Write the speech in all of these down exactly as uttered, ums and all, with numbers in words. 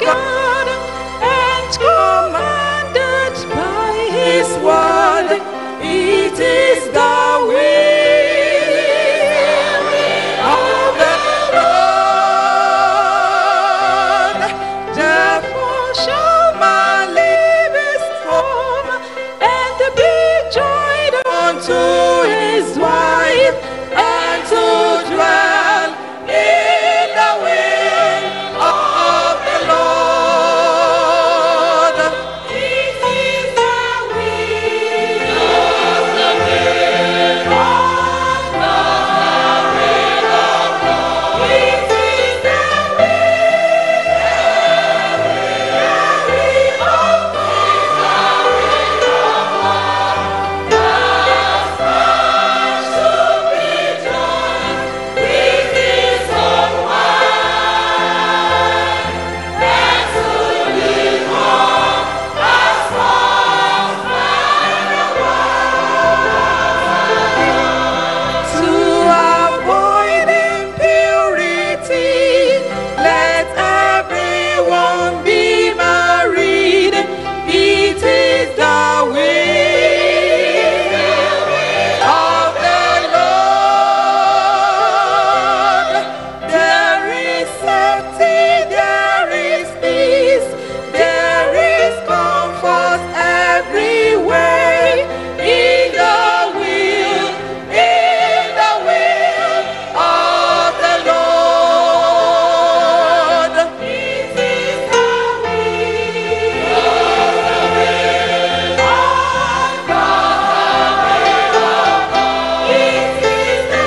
God and commanded by his word. It is the will of the Lord. Therefore shall man leave his home and be joined unto his wife, and to dwell in the will of the Lord. It is the will of the will of the will of God. It is the will of God. The first to be done. This is the one that to live on as long as the world. To avoid impurity, let everyone be married. It is the will of the Lord. There is safety, there is peace, there is comfort everywhere. In the will, in the will of the Lord. It is the will of the will of God. It is the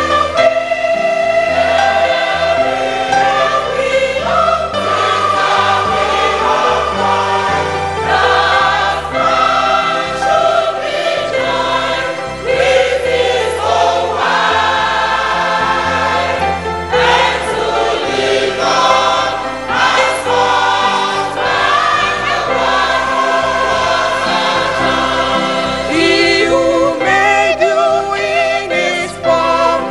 He who made you in his form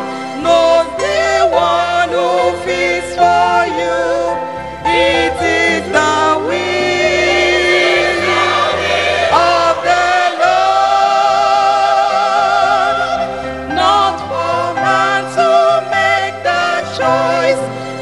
knows the one who feeds for you. It is the will of the Lord, not for man to make the choice.